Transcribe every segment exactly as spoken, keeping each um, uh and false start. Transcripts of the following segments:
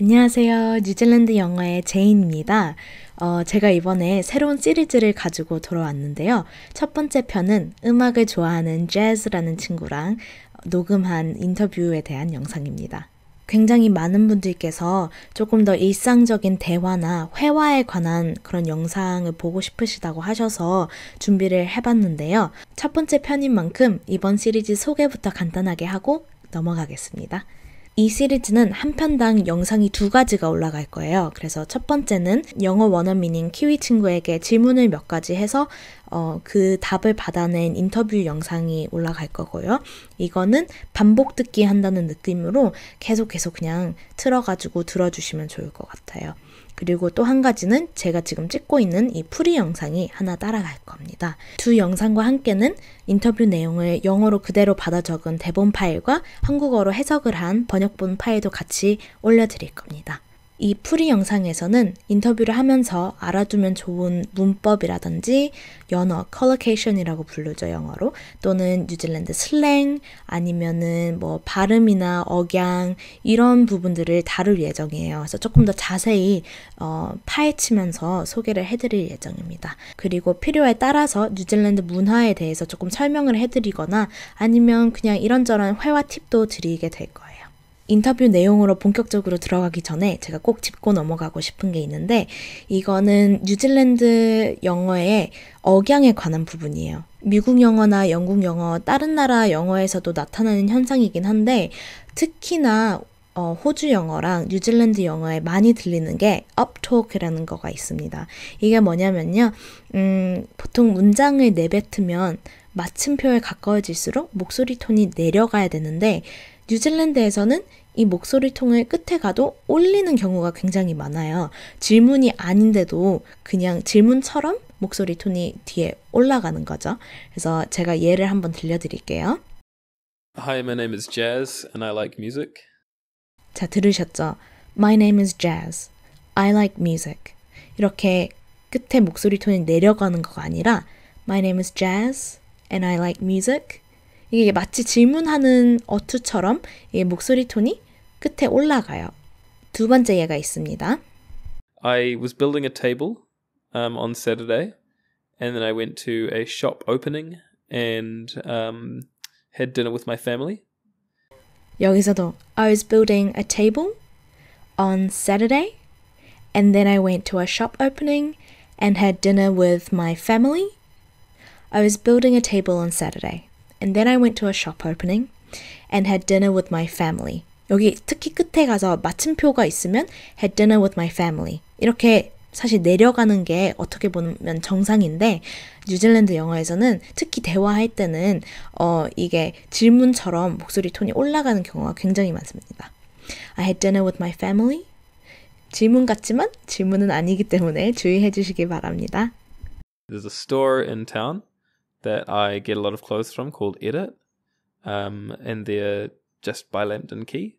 안녕하세요. 뉴질랜드 영어의 제인입니다. 어, 제가 이번에 새로운 시리즈를 가지고 돌아왔는데요. 첫 번째 편은 음악을 좋아하는 Jazz라는 친구랑 녹음한 인터뷰에 대한 영상입니다. 굉장히 많은 분들께서 조금 더 일상적인 대화나 회화에 관한 그런 영상을 보고 싶으시다고 하셔서 준비를 해봤는데요. 첫 번째 편인 만큼 이번 시리즈 소개부터 간단하게 하고 넘어가겠습니다. 이 시리즈는 한 편당 영상이 두 가지가 올라갈 거예요. 그래서 첫 번째는 영어 원어민인 키위 친구에게 질문을 몇 가지 해서 어, 그 답을 받아낸 인터뷰 영상이 올라갈 거고요. 이거는 반복 듣기 한다는 느낌으로 계속 계속 그냥 틀어가지고 들어주시면 좋을 것 같아요. 그리고 또 한 가지는 제가 지금 찍고 있는 이 풀이 영상이 하나 따라갈 겁니다. 두 영상과 함께는 인터뷰 내용을 영어로 그대로 받아 적은 대본 파일과 한국어로 해석을 한 번역본 파일도 같이 올려드릴 겁니다. 이 풀이 영상에서는 인터뷰를 하면서 알아두면 좋은 문법이라든지 연어, collocation이라고 부르죠, 영어로. 또는 뉴질랜드 슬랭, 아니면은 뭐 발음이나 억양, 이런 부분들을 다룰 예정이에요. 그래서 조금 더 자세히 어, 파헤치면서 소개를 해드릴 예정입니다. 그리고 필요에 따라서 뉴질랜드 문화에 대해서 조금 설명을 해드리거나 아니면 그냥 이런저런 회화 팁도 드리게 될 거예요. 인터뷰 내용으로 본격적으로 들어가기 전에 제가 꼭 짚고 넘어가고 싶은 게 있는데, 이거는 뉴질랜드 영어의 억양에 관한 부분이에요. 미국 영어나 영국 영어, 다른 나라 영어에서도 나타나는 현상이긴 한데, 특히나 어, 호주 영어랑 뉴질랜드 영어에 많이 들리는 게 uptalk라는 거가 있습니다. 이게 뭐냐면요, 음, 보통 문장을 내뱉으면 마침표에 가까워질수록 목소리 톤이 내려가야 되는데, 뉴질랜드에서는 이 목소리 톤을 끝에 가도 올리는 경우가 굉장히 많아요. 질문이 아닌데도 그냥 질문처럼 목소리 톤이 뒤에 올라가는 거죠. 그래서 제가 예를 한번 들려드릴게요. Hi, my name is Jazz and I like music. 자, 들으셨죠? My name is Jazz. I like music. 이렇게 끝에 목소리 톤이 내려가는 거가 아니라 My name is Jazz and I like music. 이게 마치 질문하는 어투처럼 목소리 톤이 끝에 올라가요. 두 번째 예가 있습니다. I was building a table um, on Saturday, and then I went to a shop opening and um, had dinner with my family. 여기서도 I was building a table on Saturday, and then I went to a shop opening and had dinner with my family. I was building a table on Saturday. And then I went to a shop opening and had dinner with my family. 여기 특히 끝에 가서 마침표가 있으면 had dinner with my family. 이렇게 사실 내려가는 게 어떻게 보면 정상인데, 뉴질랜드 영어에서는 특히 대화할 때는 어, 이게 질문처럼 목소리 톤이 올라가는 경우가 굉장히 많습니다. I had dinner with my family. 질문 같지만 질문은 아니기 때문에 주의해 주시기 바랍니다. There's a store in town that I get a lot of clothes from called Edit, um, and they're just by Lambton Quay.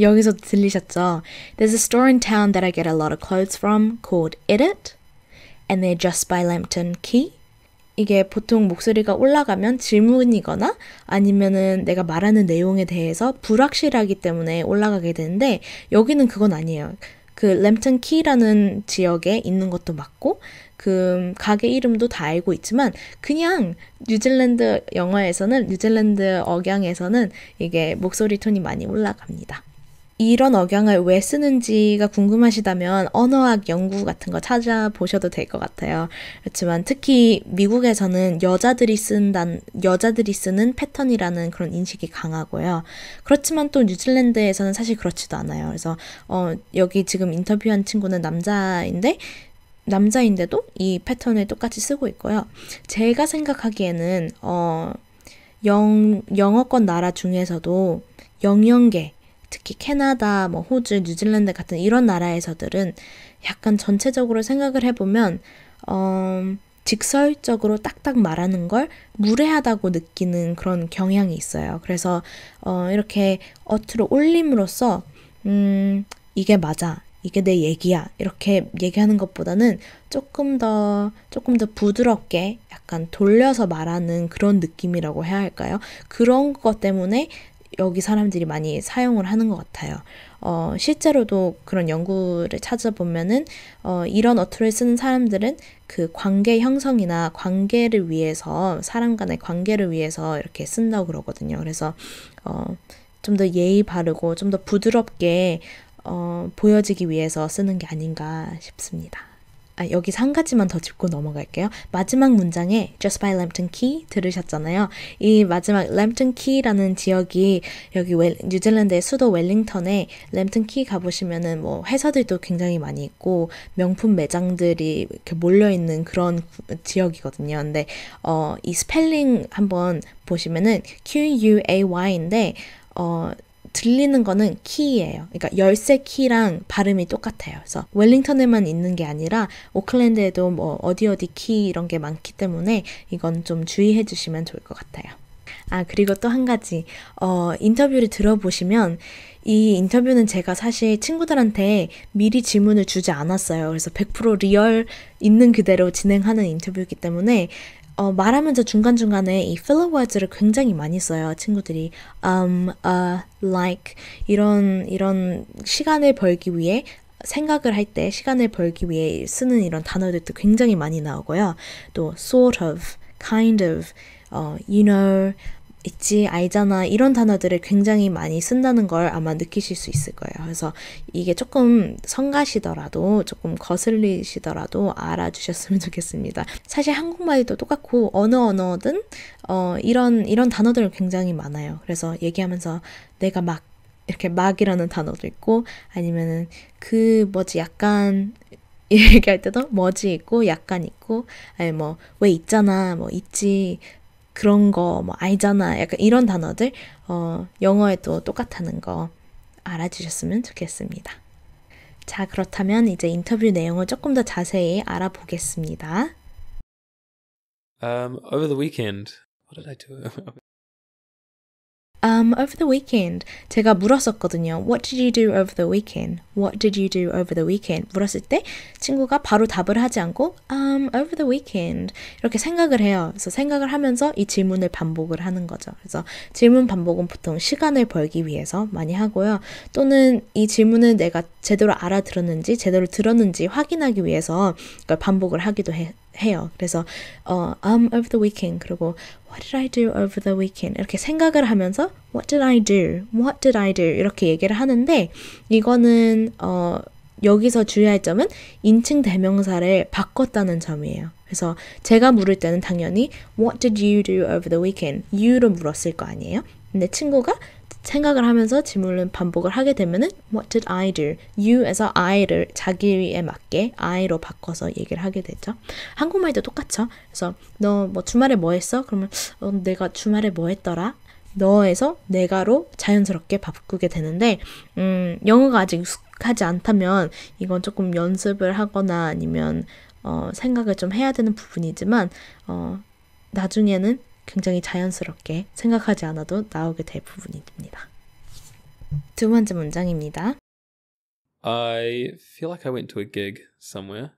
여기서 들리셨죠? There's a store in town that I get a lot of clothes from called Edit, and they're just by Lambton Quay. 이게 보통 목소리가 올라가면 질문이거나 아니면은 내가 말하는 내용에 대해서 불확실하기 때문에 올라가게 되는데, 여기는 그건 아니에요. 그 램튼 키라는 지역에 있는 것도 맞고, 그 가게 이름도 다 알고 있지만, 그냥 뉴질랜드 영어에서는, 뉴질랜드 억양에서는 이게 목소리 톤이 많이 올라갑니다. 이런 억양을 왜 쓰는지가 궁금하시다면 언어학 연구 같은 거 찾아보셔도 될 것 같아요. 그렇지만 특히 미국에서는 여자들이 쓴단, 여자들이 쓰는 패턴이라는 그런 인식이 강하고요. 그렇지만 또 뉴질랜드에서는 사실 그렇지도 않아요. 그래서 어, 여기 지금 인터뷰한 친구는 남자인데, 남자인데도 이 패턴을 똑같이 쓰고 있고요. 제가 생각하기에는 어, 영, 영어권 나라 중에서도 영영계, 특히 캐나다, 뭐 호주, 뉴질랜드 같은 이런 나라에서들은 약간 전체적으로 생각을 해보면 어, 직설적으로 딱딱 말하는 걸 무례하다고 느끼는 그런 경향이 있어요. 그래서 어, 이렇게 어투로 올림으로써 음, 이게 맞아, 이게 내 얘기야, 이렇게 얘기하는 것보다는 조금 더 조금 더 부드럽게 약간 돌려서 말하는 그런 느낌이라고 해야 할까요? 그런 것 때문에 여기 사람들이 많이 사용을 하는 것 같아요. 어, 실제로도 그런 연구를 찾아보면은 어, 이런 어투를 쓰는 사람들은 그 관계 형성이나 관계를 위해서, 사람 간의 관계를 위해서 이렇게 쓴다고 그러거든요. 그래서 어, 좀 더 예의 바르고 좀 더 부드럽게 어, 보여지기 위해서 쓰는 게 아닌가 싶습니다. 아, 여기서 한 가지만 더 짚고 넘어갈게요. 마지막 문장에 Just by Lambton Quay 들으셨잖아요. 이 마지막 Lambton Quay라는 지역이 여기 웰, 뉴질랜드의 수도 웰링턴에 Lambton Quay 가보시면은 뭐 회사들도 굉장히 많이 있고 명품 매장들이 이렇게 몰려있는 그런 지역이거든요. 근데 어, 이 스펠링 한번 보시면은 Q U A Y인데 어, 들리는 거는 키예요. 그러니까 열쇠 키랑 발음이 똑같아요. 그래서 웰링턴에만 있는 게 아니라 오클랜드에도 뭐 어디 어디 키 이런 게 많기 때문에 이건 좀 주의해 주시면 좋을 것 같아요. 아, 그리고 또 한 가지, 어, 인터뷰를 들어보시면 이 인터뷰는 제가 사실 친구들한테 미리 질문을 주지 않았어요. 그래서 백 퍼센트 리얼 있는 그대로 진행하는 인터뷰이기 때문에 어, 말하면서 중간중간에 이 filler words를 굉장히 많이 써요. 친구들이 um, uh, like 이런 이런 시간을 벌기 위해, 생각을 할 때 시간을 벌기 위해 쓰는 이런 단어들도 굉장히 많이 나오고요. 또 sort of, kind of, 어, you know, 있지, 알잖아 이런 단어들을 굉장히 많이 쓴다는 걸 아마 느끼실 수 있을 거예요. 그래서 이게 조금 성가시더라도, 조금 거슬리시더라도 알아주셨으면 좋겠습니다. 사실 한국말도 똑같고 어느 언어든 어, 이런 이런 단어들은 굉장히 많아요. 그래서 얘기하면서 내가 막 이렇게 막이라는 단어도 있고, 아니면은 그 뭐지 약간 얘기할 때도 뭐지 있고 약간 있고, 아니 뭐 왜 있잖아, 뭐 있지, 그런 거, 뭐 알잖아, 약간 이런 단어들 어, 영어에도 똑같다는 거 알아주셨으면 좋겠습니다. 자, 그렇다면 이제 인터뷰 내용을 조금 더 자세히 알아보겠습니다. Um, over the weekend, what did I do? Um, over the weekend, 제가 물었었거든요. What did you do over the weekend? What did you do over the weekend? 물었을 때 친구가 바로 답을 하지 않고 um, over the weekend 이렇게 생각을 해요. 그래서 생각을 하면서 이 질문을 반복을 하는 거죠. 그래서 질문 반복은 보통 시간을 벌기 위해서 많이 하고요. 또는 이 질문을 내가 제대로 알아들었는지 제대로 들었는지 확인하기 위해서 이걸 반복을 하기도 해요. 해요. 그래서 어, I'm over the weekend, 그리고 What did I do over the weekend? 이렇게 생각을 하면서 What did I do? What did I do? 이렇게 얘기를 하는데, 이거는 어, 여기서 주의할 점은 인칭 대명사를 바꿨다는 점이에요. 그래서 제가 물을 때는 당연히 What did you do over the weekend? you로 물었을 거 아니에요? 근데 친구가 생각을 하면서 질문을 반복을 하게 되면은 What did I do? you에서 I를 자기에 맞게 I로 바꿔서 얘기를 하게 되죠. 한국말도 똑같죠. 그래서 너 뭐 주말에 뭐 했어? 그러면 어, 내가 주말에 뭐 했더라? 너에서 내가로 자연스럽게 바꾸게 되는데, 음, 영어가 아직 익숙하지 않다면 이건 조금 연습을 하거나 아니면 어, 생각을 좀 해야 되는 부분이지만 어, 나중에는 굉장히 자연스럽게 생각하지 않아도 나오게 될 부분입니다. 두 번째 문장입니다. I feel like I went to a gig somewhere.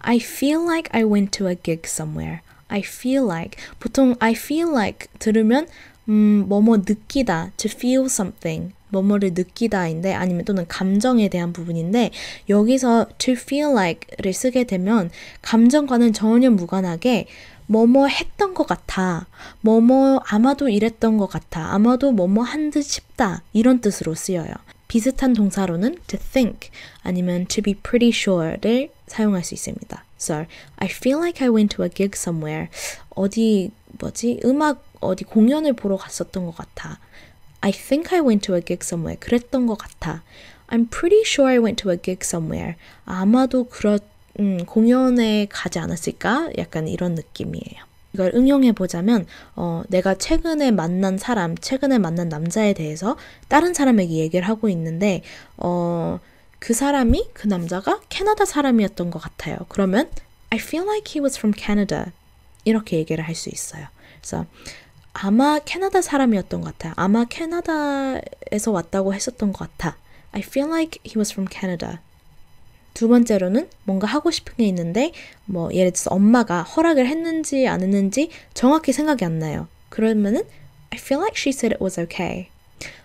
I feel like I went to a gig somewhere. I feel like, 보통 I feel like 들으면 음, 뭐뭐 느끼다, to feel something, 뭐뭐를 느끼다인데, 아니면 또는 감정에 대한 부분인데, 여기서 to feel like를 쓰게 되면 감정과는 전혀 무관하게 뭐뭐 했던 것 같아, 뭐뭐 아마도 이랬던 것 같아, 아마도 뭐뭐 한 듯 싶다 이런 뜻으로 쓰여요. 비슷한 동사로는 to think 아니면 to be pretty sure를 사용할 수 있습니다. So, I feel like I went to a gig somewhere. 어디 뭐지? 음악 어디 공연을 보러 갔었던 것 같아. I think I went to a gig somewhere. 그랬던 것 같아. I'm pretty sure I went to a gig somewhere. 아마도 그렇 음, 공연에 가지 않았을까? 약간 이런 느낌이에요. 이걸 응용해 보자면 어, 내가 최근에 만난 사람, 최근에 만난 남자에 대해서 다른 사람에게 얘기를 하고 있는데 어, 그 사람이, 그 남자가 캐나다 사람이었던 것 같아요. 그러면 I feel like he was from Canada 이렇게 얘기를 할 수 있어요. 그래서 아마 캐나다 사람이었던 것 같아요. 아마 캐나다에서 왔다고 했었던 것 같아. I feel like he was from Canada. 두 번째로는 뭔가 하고 싶은 게 있는데 뭐 예를 들어서 엄마가 허락을 했는지 안 했는지 정확히 생각이 안 나요. 그러면은 I feel like she said it was okay.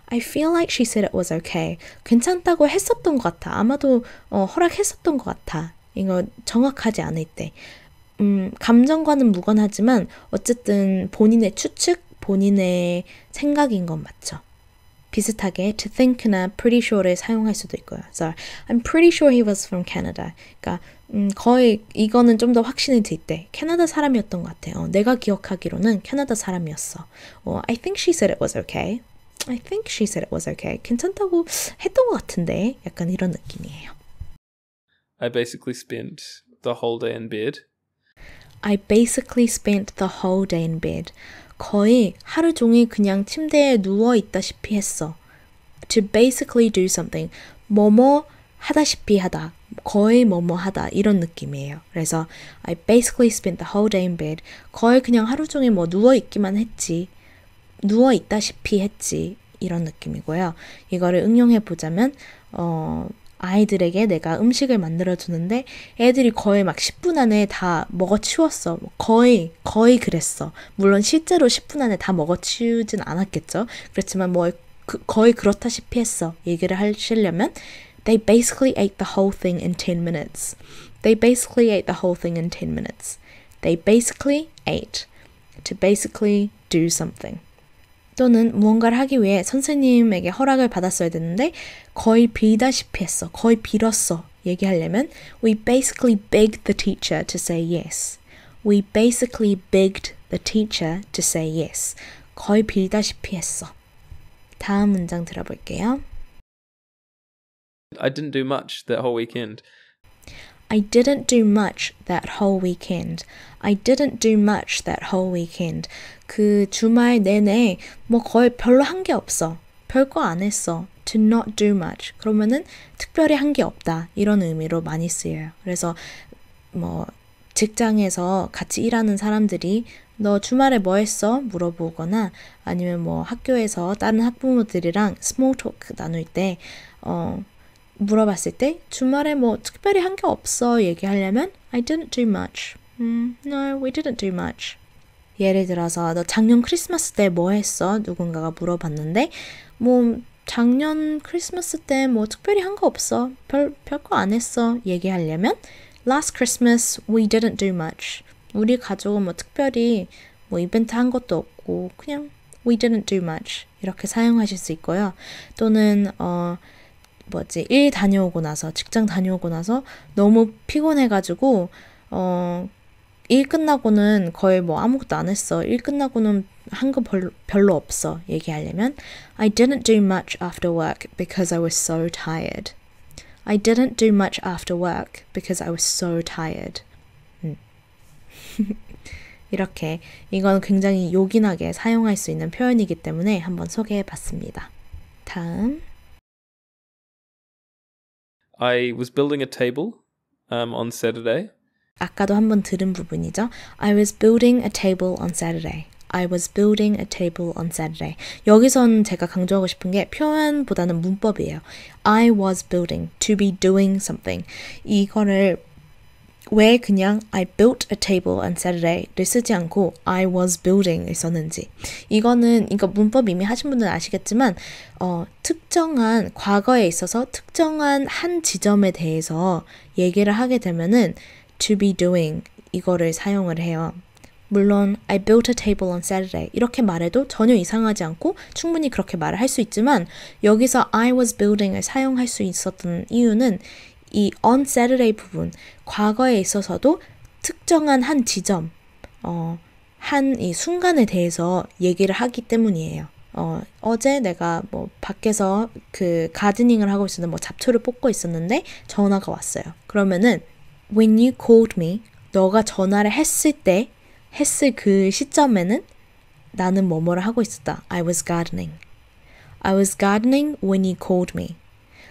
I feel like she said it was okay. 괜찮다고 했었던 것 같아. 아마도 어, 허락했었던 것 같아. 이거 정확하지 않을 때. 음, 감정과는 무관하지만 어쨌든 본인의 추측, 본인의 생각인 건 맞죠. 비슷하게 to think나 pretty sure를 사용할 수도 있고요. So, I'm pretty sure he was from Canada. 그러니까 음, 거의 이거는 좀 더 확신이 들 때 캐나다 사람이었던 것 같아요. 어, 내가 기억하기로는 캐나다 사람이었어. 어, I think she said it was okay. I think she said it was okay. 괜찮다고 했던 것 같은데 약간 이런 느낌이에요. I basically spent the whole day in bed. I basically spent the whole day in bed. 거의 하루 종일 그냥 침대에 누워 있다시피 했어. To basically do something. 뭐뭐 하다시피 하다. 거의 뭐뭐 하다. 이런 느낌이에요. 그래서 I basically spent the whole day in bed. 거의 그냥 하루 종일 뭐 누워 있기만 했지. 누워 있다시피 했지. 이런 느낌이고요. 이거를 응용해 보자면 어... 아이들에게 내가 음식을 만들어주는데 애들이 거의 막 십 분 안에 다 먹어치웠어. 거의, 거의 그랬어. 물론 실제로 십 분 안에 다 먹어치우진 않았겠죠. 그렇지만 뭐 그, 거의 그렇다시피 했어. 얘기를 하시려면 They basically ate the whole thing in ten minutes. They basically ate the whole thing in ten minutes. They basically ate. To basically do something. 또는 무언가를 하기 위해 선생님에게 허락을 받았어야 되는데 거의 빌다시피 했어. 거의 빌었어. 얘기하려면 We basically begged the teacher to say yes. We basically begged the teacher to say yes. 거의 빌다시피 했어. 다음 문장 들어볼게요. I didn't do much that whole weekend. I didn't do much that whole weekend. I didn't do much that whole weekend. 그 주말 내내 뭐 거의 별로 한 게 없어. 별거 안 했어. To not do much. 그러면은 특별히 한 게 없다. 이런 의미로 많이 쓰여요. 그래서 뭐 직장에서 같이 일하는 사람들이 너 주말에 뭐 했어? 물어보거나 아니면 뭐 학교에서 다른 학부모들이랑 스몰 토크 나눌 때 어, 물어봤을 때 주말에 뭐 특별히 한 게 없어 얘기하려면 I didn't do much. 음, no, we didn't do much. 예를 들어서 너 작년 크리스마스 때 뭐 했어? 누군가가 물어봤는데 뭐 작년 크리스마스 때 뭐 특별히 한 거 없어. 별, 별거 안 했어 얘기하려면 Last Christmas we didn't do much. 우리 가족은 뭐 특별히 뭐 이벤트 한 것도 없고 그냥 we didn't do much 이렇게 사용하실 수 있고요. 또는 어 뭐지 일 다녀오고 나서 직장 다녀오고 나서 너무 피곤해가지고 어 일 끝나고는 거의 뭐 아무것도 안 했어. 일 끝나고는 한 거 별로, 별로 없어. 얘기하려면 I didn't do much after work because I was so tired. I didn't do much after work because I was so tired. 음. 이렇게 이건 굉장히 요긴하게 사용할 수 있는 표현이기 때문에 한번 소개해봤습니다. 다음 I was building a table um, on Saturday. 아까도 한번 들은 부분이죠. I was building a table on Saturday. I was building a table on Saturday. 여기선 제가 강조하고 싶은 게 표현보다는 문법이에요. I was building, to be doing something. 이거를 왜 그냥 I built a table on Saturday를 쓰지 않고 I was building을 썼는지 이거는 이거 문법 이미 하신 분들은 아시겠지만 어, 특정한 과거에 있어서 특정한 한 지점에 대해서 얘기를 하게 되면은 to be doing 이거를 사용을 해요. 물론 I built a table on Saturday 이렇게 말해도 전혀 이상하지 않고 충분히 그렇게 말을 할 수 있지만 여기서 I was building을 사용할 수 있었던 이유는 이 on Saturday 부분, 과거에 있어서도 특정한 한 지점, 어, 한 이 순간에 대해서 얘기를 하기 때문이에요. 어, 어제 내가 뭐 밖에서 그 가드닝을 하고 있었는데 뭐 잡초를 뽑고 있었는데 전화가 왔어요. 그러면은 When you called me, 너가 전화를 했을 때, 했을 그 시점에는 나는 뭐뭐를 하고 있었다. I was gardening. I was gardening when you called me.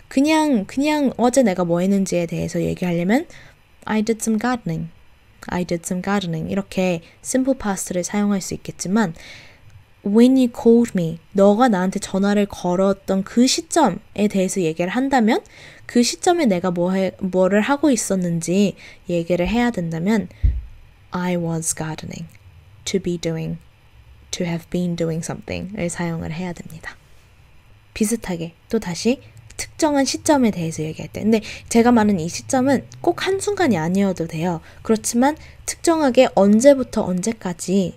그냥 그냥 어제 내가 뭐 했는지에 대해서 얘기하려면 I did some gardening. I did some gardening. 이렇게 simple past를 사용할 수 있겠지만 when you called me, 너가 나한테 전화를 걸었던 그 시점에 대해서 얘기를 한다면 그 시점에 내가 뭐 해, 뭐를 하고 있었는지 얘기를 해야 된다면 I was gardening. To be doing. to have been doing something을 사용을 해야 됩니다. 비슷하게 또 다시 특정한 시점에 대해서 얘기할 때, 근데 제가 말하는 이 시점은 꼭 한순간이 아니어도 돼요. 그렇지만 특정하게 언제부터 언제까지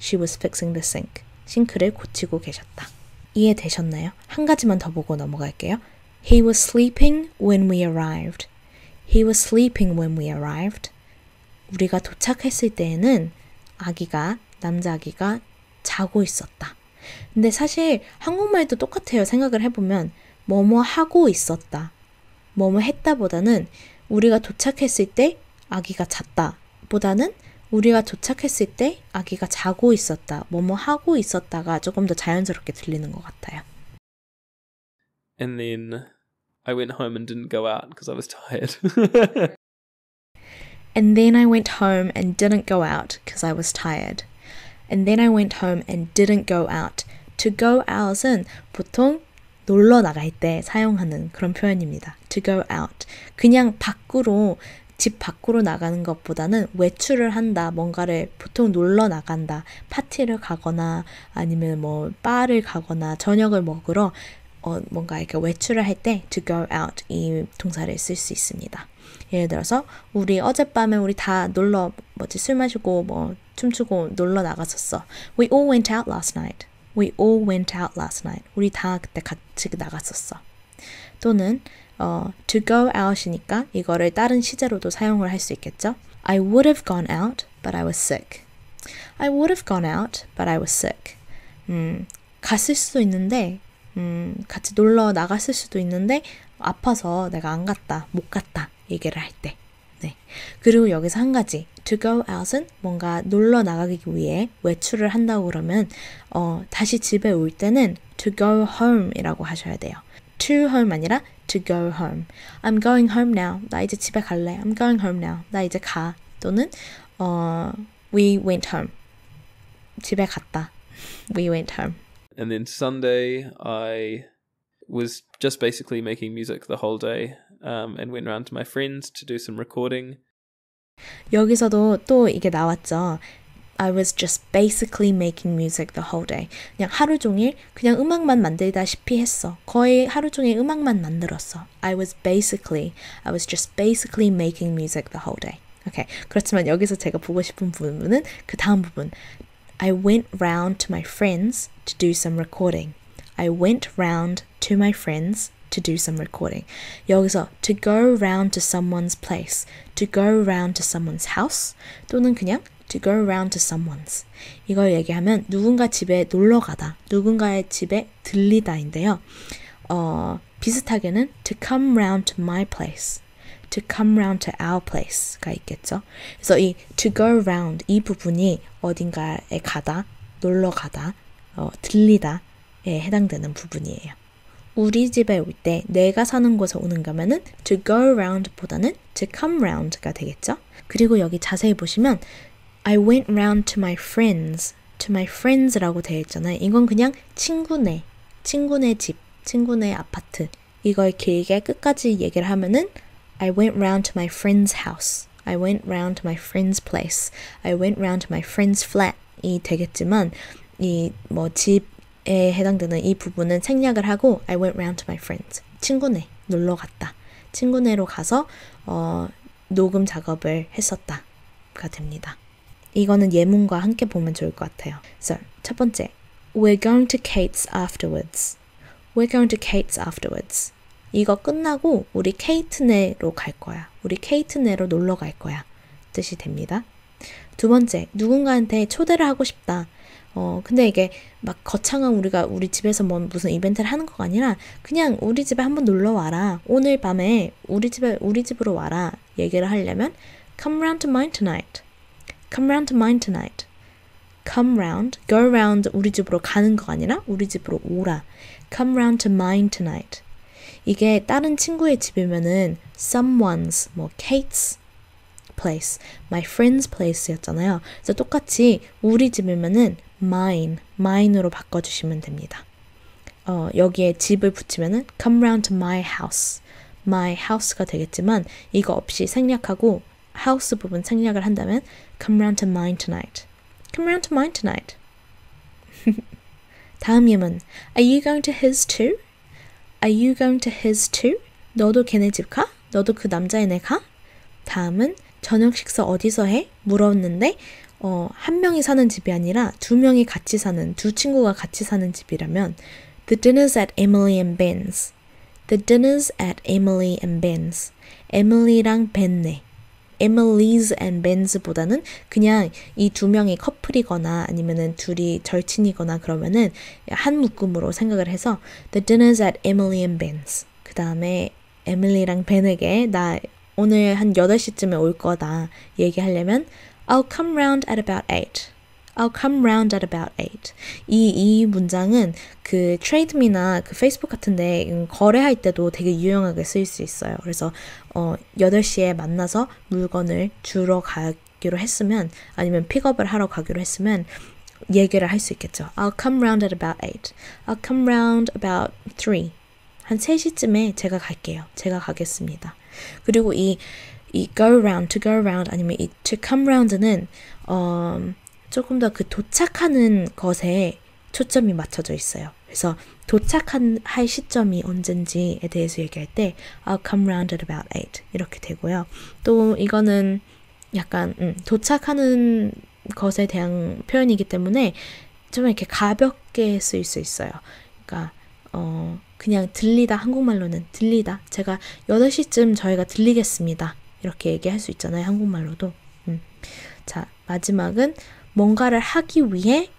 She was fixing the sink. 싱크를 고치고 계셨다. 이해되셨나요? 한 가지만 더 보고 넘어갈게요. He was sleeping when we arrived. He was sleeping when we arrived. 우리가 도착했을 때에는 아기가, 남자 아기가 자고 있었다. 근데 사실 한국말도 똑같아요. 생각을 해보면 뭐뭐 하고 있었다, 뭐뭐 했다 보다는 우리가 도착했을 때 아기가 잤다 보다는 우리가 도착했을 때 아기가 자고 있었다, 뭐뭐 하고 있었다가 조금 더 자연스럽게 들리는 것 같아요. And then I went home and didn't go out because I was tired. And then I went home and didn't go out because I was tired. And then I went home and didn't go out. To go out은 보통 놀러 나갈 때 사용하는 그런 표현입니다. To go out. 그냥 밖으로, 집 밖으로 나가는 것보다는 외출을 한다, 뭔가를 보통 놀러 나간다, 파티를 가거나 아니면 뭐 바를 가거나 저녁을 먹으러 어, 뭔가 이렇게 외출을 할 때 to go out 이 동사를 쓸 수 있습니다. 예를 들어서 우리 어젯밤에 우리 다 놀러 뭐지 술 마시고 뭐 춤추고 놀러 나갔었어. We all went out last night. We all went out last night. 우리 다 그때 같이 나갔었어. 또는 어, to go out이니까 이거를 다른 시제로도 사용을 할 수 있겠죠. I would have gone out, but I was sick. I would have gone out, but I was sick. 음, 갔을 수도 있는데 음, 같이 놀러 나갔을 수도 있는데 아파서 내가 안 갔다, 못 갔다 얘기를 할 때. 네. 그리고 여기서 한 가지, to go out은 뭔가 놀러 나가기 위해 외출을 한다고 그러면 어, 다시 집에 올 때는 to go home이라고 하셔야 돼요. to home 아니라 to go home. I'm going home now. 나 이제 집에 갈래. I'm going home now. 나 이제 가. 또는 어, we went home. 집에 갔다. We went home. And then Sunday, I was just basically making music the whole day um, and went around to my friends to do some recording. 여기서도 또 이게 나왔죠. I was just basically making music the whole day. 그냥 하루 종일 그냥 음악만 만들다시피 했어. 거의 하루 종일 음악만 만들었어. I was basically, I was just basically making music the whole day. Okay. 그렇지만 여기서 제가 보고 싶은 부분은 그 다음 부분. I went round to my friends to do some recording. I went round to my friends to do some recording. 여기서 to go round to someone's place, to go round to someone's house, 또는 그냥 to go round to someone's. 이걸 얘기하면 누군가 집에 놀러 가다, 누군가의 집에 들리다인데요. 어, 비슷하게는 to come round to my place, to come round to our place가 있겠죠. 그래서 이 to go round 이 부분이 어딘가에 가다, 놀러 가다, 어, 들리다에 해당되는 부분이에요. 우리 집에 올 때 내가 사는 곳에 오는 거면은 to go round 보다는 to come round가 되겠죠. 그리고 여기 자세히 보시면 I went round to my friends, to my friends라고 되어 있잖아요. 이건 그냥 친구네, 친구네 집, 친구네 아파트. 이걸 길게 끝까지 얘기를 하면은 I went round to my friend's house. I went round to my friend's place. I went round to my friend's flat이 되겠지만 이 뭐 집에 해당되는 이 부분은 생략을 하고 I went round to my friends. 친구네 놀러 갔다. 친구네로 가서 어, 녹음 작업을 했었다가 됩니다. 이거는 예문과 함께 보면 좋을 것 같아요. So, 첫 번째, we're going to Kate's afterwards. We're going to Kate's afterwards. 이거 끝나고 우리 케이트네로 갈 거야. 우리 케이트네로 놀러 갈 거야. 뜻이 됩니다. 두 번째, 누군가한테 초대를 하고 싶다. 어, 근데 이게 막 거창한 우리가 우리 집에서 뭐 무슨 이벤트를 하는 거가 아니라 그냥 우리 집에 한번 놀러 와라. 오늘 밤에 우리 집에 우리 집으로 와라. 얘기를 하려면 come round to mine tonight. Come round to mine tonight. come round, go round 우리 집으로 가는 거 아니라 우리 집으로 오라. come round to mine tonight. 이게 다른 친구의 집이면은 someone's, 뭐 Kate's place, my friend's place였잖아요. 그래서 똑같이 우리 집이면은 mine, mine으로 바꿔주시면 됩니다. 어, 여기에 집을 붙이면은 come round to my house, my house가 되겠지만 이거 없이 생략하고 house 부분 생략을 한다면 come round to mine tonight, come round to mine tonight. 다음 예문, are you going to his too? Are you going to his too? 너도 걔네 집 가? 너도 그 남자애네 가? 다음은 저녁 식사 어디서 해? 물었는데 어, 한 명이 사는 집이 아니라 두 명이 같이 사는, 두 친구가 같이 사는 집이라면 The dinner's at Emily and Ben's. The dinner's at Emily and Ben's. Emily랑 Ben네. Emily's and Ben's보다는 그냥 이 두 명이 커플이거나 아니면은 둘이 절친이거나 그러면은 한 묶음으로 생각을 해서 The dinner's at Emily and Ben's. 그 다음에 Emily랑 Ben에게 나 오늘 한 여덟 시쯤에 올 거다 얘기하려면 I'll come round at about eight. I'll come round at about eight. 이, 이 문장은 그 트레이드미나 그 페이스북 같은데 거래할 때도 되게 유용하게 쓰일 수 있어요. 그래서 어, 여덟 시에 만나서 물건을 주러 가기로 했으면 아니면 픽업을 하러 가기로 했으면 얘기를 할 수 있겠죠. I'll come round at about eight. I'll come round about three. 한 세 시쯤에 제가 갈게요. 제가 가겠습니다. 그리고 이, 이 go round, to go round 아니면 이 to come round는 어, 조금 더 그 도착하는 것에 초점이 맞춰져 있어요. 그래서 도착한 할 시점이 언젠지에 대해서 얘기할 때 I'll come round at about eight 이렇게 되고요. 또 이거는 약간 음, 도착하는 것에 대한 표현이기 때문에 좀 이렇게 가볍게 쓰일 수 있어요. 그러니까 어, 그냥 들리다, 한국말로는 들리다. 제가 여덟 시쯤 저희가 들리겠습니다. 이렇게 얘기할 수 있잖아요. 한국말로도. 음. 자, 마지막은 뭔가를 하기 위해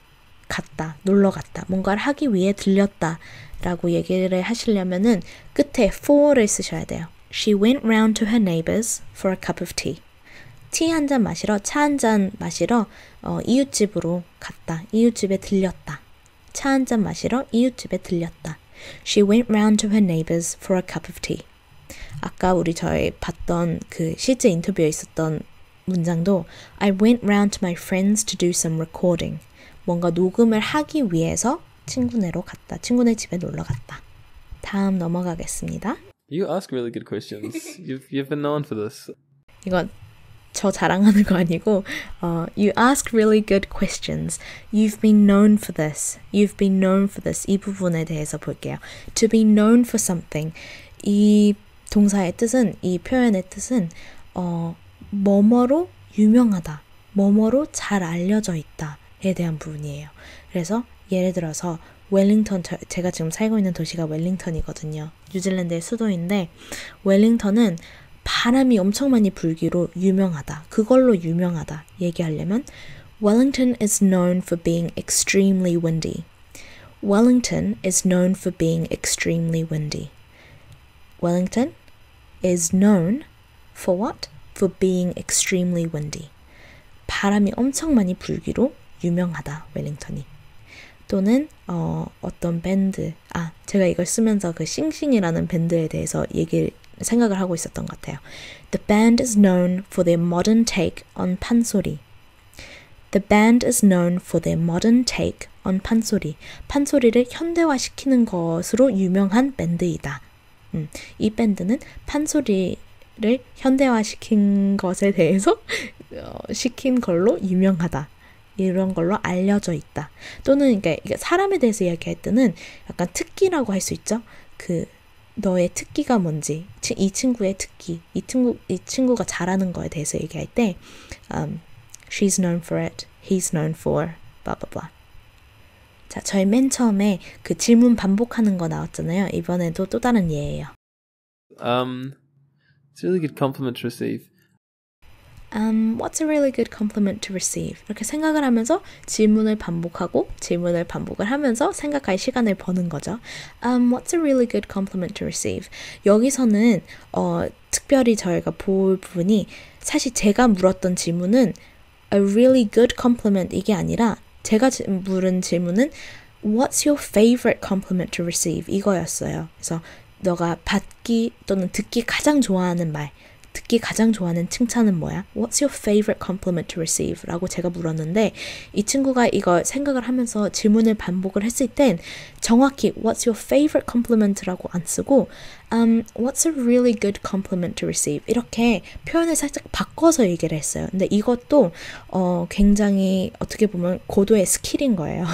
갔다, 놀러 갔다, 뭔가를 하기 위해 들렸다 라고 얘기를 하시려면은 끝에 for를 쓰셔야 돼요. She went round to her neighbors for a cup of tea. 티 한 잔 마시러, 차 한 잔 마시러 어, 이웃집으로 갔다, 이웃집에 들렸다. 차 한 잔 마시러 이웃집에 들렸다. She went round to her neighbors for a cup of tea. 아까 우리 저희 봤던 그 실제 인터뷰에 있었던 문장도 I went round to my friends to do some recording. 뭔가 녹음을 하기 위해서 친구네로 갔다. 친구네 집에 놀러 갔다. 다음 넘어가겠습니다. You ask really good questions. You've, you've been known for this. 이건 저 자랑하는 거 아니고 어, You ask really good questions. You've been known for this. You've been known for this. 이 부분에 대해서 볼게요. To be known for something. 이 동사의 뜻은, 이 표현의 뜻은 어, 뭐뭐로 유명하다, 뭐뭐로 잘 알려져 있다에 대한 부분이에요. 그래서 예를 들어서 웰링턴, 제가 지금 살고 있는 도시가 웰링턴이거든요. 뉴질랜드의 수도인데 웰링턴은 바람이 엄청 많이 불기로 유명하다, 그걸로 유명하다 얘기하려면 Wellington is known for being extremely windy. Wellington is known for being extremely windy. Wellington is known for what? For being extremely windy. 바람이 엄청 많이 불기로 유명하다, 웰링턴이. 또는 어, 어떤 밴드, 아 제가 이걸 쓰면서 그 싱싱이라는 밴드에 대해서 얘기를 생각을 하고 있었던 것 같아요. The band is known for their modern take on 판소리. The band is known for their modern take on 판소리. 판소리를 현대화시키는 것으로 유명한 밴드이다. 음, 이 밴드는 판소리 를 현대화시킨 것에 대해서 어, 시킨 걸로 유명하다, 이런 걸로 알려져 있다. 또는 그러니까 사람에 대해서 이야기할 때는 약간 특기라고 할 수 있죠. 그 너의 특기가 뭔지, 이 친구의 특기, 이 친구 이 친구가 잘하는 거에 대해서 얘기할 때 um, she's known for it, he's known for blah blah blah. 자, 저희 맨 처음에 그 질문 반복하는 거 나왔잖아요. 이번에도 또 다른 예예요. Um. It's a really good compliment to receive. Um, what's a really good compliment to receive? 이렇게 생각을 하면서 질문을 반복하고 질문을 반복을 하면서 생각할 시간을 버는 거죠. Um, what's a really good compliment to receive? 여기서는 어, 특별히 저희가 볼 부분이 사실 제가 물었던 질문은 a really good compliment 이게 아니라 제가 물은 질문은 What's your favorite compliment to receive? 이거였어요. 그래서 너가 받기 또는 듣기 가장 좋아하는 말, 듣기 가장 좋아하는 칭찬은 뭐야? What's your favorite compliment to receive? 라고 제가 물었는데 이 친구가 이거 생각을 하면서 질문을 반복을 했을 땐 정확히 What's your favorite compliment? 라고 안 쓰고 um, What's a really good compliment to receive? 이렇게 표현을 살짝 바꿔서 얘기를 했어요. 근데 이것도 어, 굉장히 어떻게 보면 고도의 스킬인 거예요.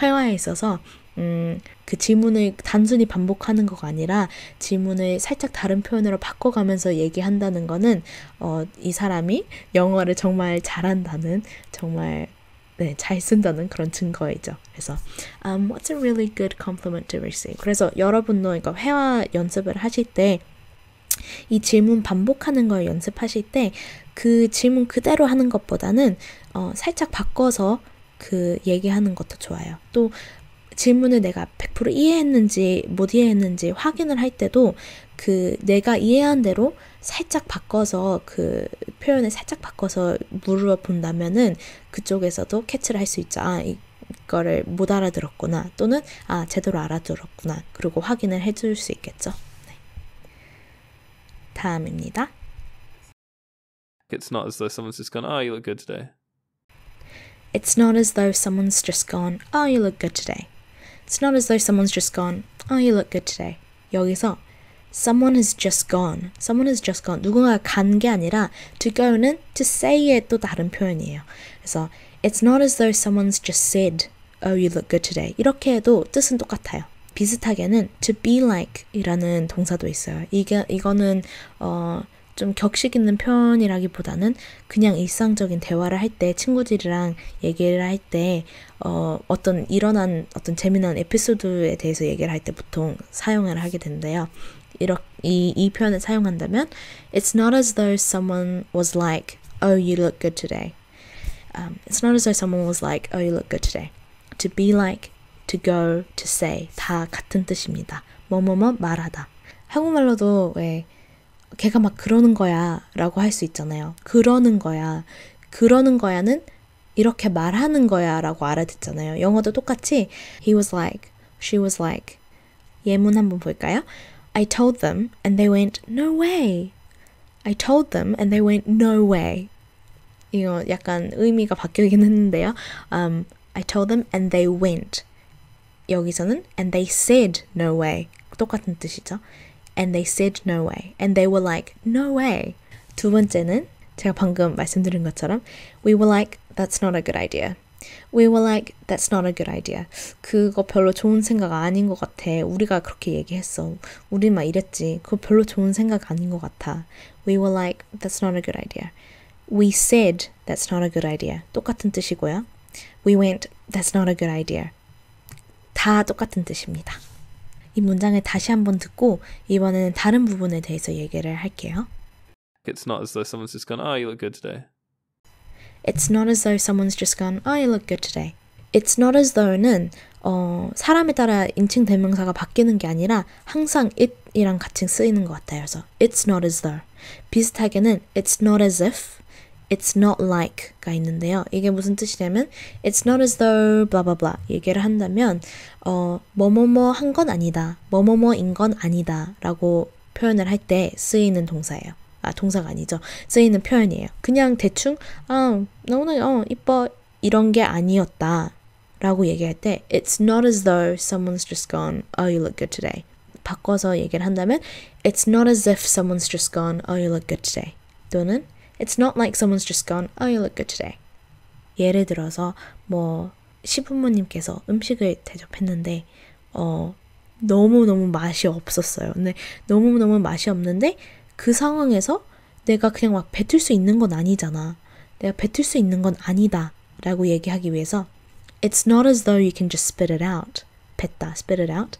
회화에 있어서 음, 그 질문을 단순히 반복하는 거가 아니라 질문을 살짝 다른 표현으로 바꿔가면서 얘기한다는 거는 어, 이 사람이 영어를 정말 잘한다는, 정말 네, 잘 쓴다는 그런 증거이죠. 그래서 um, What's a really good compliment to receive? 그래서 여러분도 그러니까 회화 연습을 하실 때 이 질문 반복하는 걸 연습하실 때 그 질문 그대로 하는 것보다는 어, 살짝 바꿔서 그 얘기하는 것도 좋아요. 또 질문을 내가 백 퍼센트 이해했는지 못 이해했는지 확인을 할 때도 그 내가 이해한 대로 살짝 바꿔서 그 표현을 살짝 바꿔서 물어본다면은 그쪽에서도 캐치를 할 수 있죠. 아, 이거를 못 알아들었구나. 또는 아, 제대로 알아들었구나. 그리고 확인을 해줄 수 있겠죠. 네. 다음입니다. It's not as though someone's just gone, oh, you look good today. It's not as though someone's just gone, oh, you look good today. It's not as though someone's just gone, oh, you look good today. 여기서 someone has just gone, someone has just gone. 누군가가 간 게 아니라 to go는 to say의 또 다른 표현이에요. 그래서 it's not as though someone's just said, oh, you look good today. 이렇게 해도 뜻은 똑같아요. 비슷하게는 to be like 이라는 동사도 있어요. 이게, 이거는 어... 좀 격식 있는 표현이라기보다는 그냥 일상적인 대화를 할 때 친구들이랑 얘기를 할 때 어, 어떤 일어난 어떤 재미난 에피소드에 대해서 얘기를 할 때 보통 사용을 하게 되는데요. 이렇게 이, 이 표현을 사용한다면 It's not as though someone was like, oh, you look good today. Um, It's not as though someone was like, oh, you look good today. To be like, to go, to say 다 같은 뜻입니다. 뭐뭐뭐 말하다. 한국말로도 왜 걔가 막 그러는 거야 라고 할 수 있잖아요. 그러는 거야. 그러는 거야는 이렇게 말하는 거야 라고 알아듣잖아요. 영어도 똑같이 He was like, she was like. 예문 한번 볼까요? I told them and they went no way. I told them and they went no way. 이거 약간 의미가 바뀌긴 했는데요. Um, I told them and they went. 여기서는 and they said no way. 똑같은 뜻이죠. And they said no way. And they were like, no way. 두 번째는 제가 방금 말씀드린 것처럼 We were like, that's not a good idea. We were like, that's not a good idea. 그거 별로 좋은 생각 아닌 것 같아. 우리가 그렇게 얘기했어. 우리 막 이랬지. 그거 별로 좋은 생각 아닌 것 같아. We were like, that's not a good idea. We said, that's not a good idea. 똑같은 뜻이고요. We went, that's not a good idea. 다 똑같은 뜻입니다. 이 문장을 다시 한번 듣고 이번에는 다른 부분에 대해서 얘기를 할게요. It's not as though someone's just gone, oh, you look good today. It's not as though someone's just gone, oh, you look good today. It's not as though는 어, 사람에 따라 인칭 대명사가 바뀌는 게 아니라 항상 it이랑 같이 쓰이는 것 같아요. 그래서 it's not as though. 비슷하게는 it's not as if, it's not like가 있는데요. 이게 무슨 뜻이냐면 it's not as though blah blah blah 얘기를 한다면 어, 뭐뭐뭐 한 건 아니다, 뭐뭐뭐인 건 아니다 라고 표현을 할 때 쓰이는 동사예요. 아, 동사가 아니죠. 쓰이는 표현이에요. 그냥 대충 아, 나 오늘 어, 이뻐 이런 게 아니었다 라고 얘기할 때 it's not as though someone's just gone, oh, you look good today. 바꿔서 얘기를 한다면 it's not as if someone's just gone, oh, you look good today. 또는 It's not like someone's just gone, oh, you look good today. 예를 들어서 뭐 시부모님께서 음식을 대접했는데 어, 너무너무 맛이 없었어요. 근데 너무너무 맛이 없는데 그 상황에서 내가 그냥 막 뱉을 수 있는 건 아니잖아. 내가 뱉을 수 있는 건 아니다 라고 얘기하기 위해서 It's not as though you can just spit it out. 뱉다, spit it out.